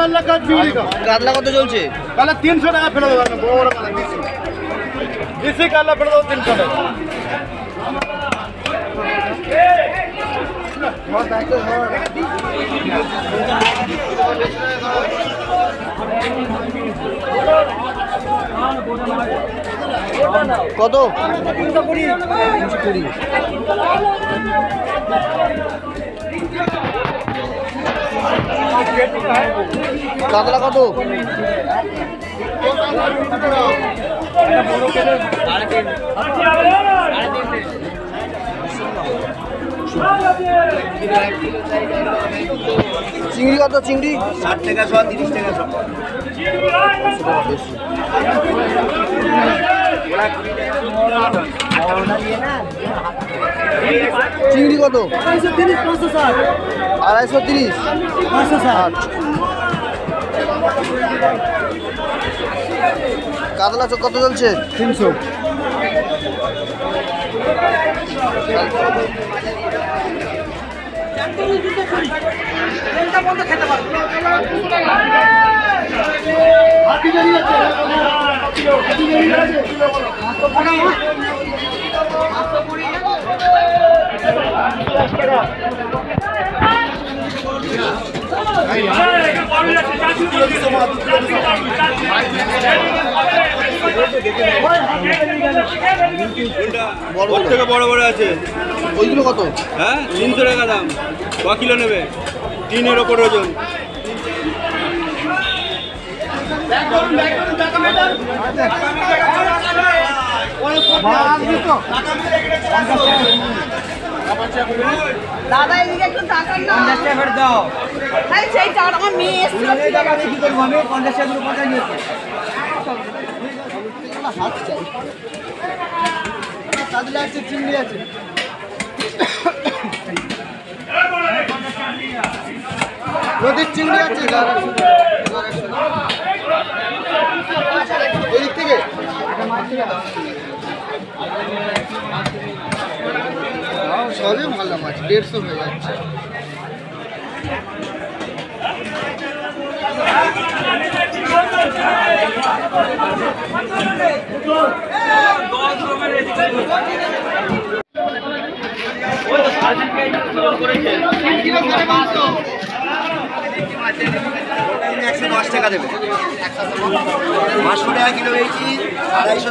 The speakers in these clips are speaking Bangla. কাতলা কাট বিউলি কা কাতলা কত চলছে কালা 300 টাকা ফেলে দাও বড় বড় কালা দিছি দিছি কালা ফেলে দাও 300 টাকা बहुत थैंक यू কত কাতলা কত চিংড়ি কত চিংড়ি 60 টাকা 30 টাকা সব চিংড়ি কত 230 560 230 কাতলা কত চলছে 300 বড় বড় আছে ওইগুলো কত হ্যাঁ 300 টাকা দাম ক কিলো নেবে 3 এর উপর ওজন দাদা এদিকে একটু টাকার না 50 টাকা ফেরত দাও ভাই সেই টাকা আমার মেয়ে এসেছিল এই টাকা কি করব আমি 50 টাকা রূপা নিয়েছি হাত চাই কাদলা আছে চিংড়ি আছে নদীর চিংড়ি আছে এদিক থেকে সবই ভালো মাছ 150 হয়ে যাচ্ছে টাকা 350 নিলে 100 টাকা 120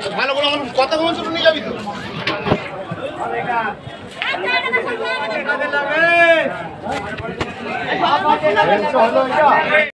কাকা ভালো করে কত কমন নিয়ে যাবি তো আরেকা টাকা লাগবে বাবা টাকা লাগবে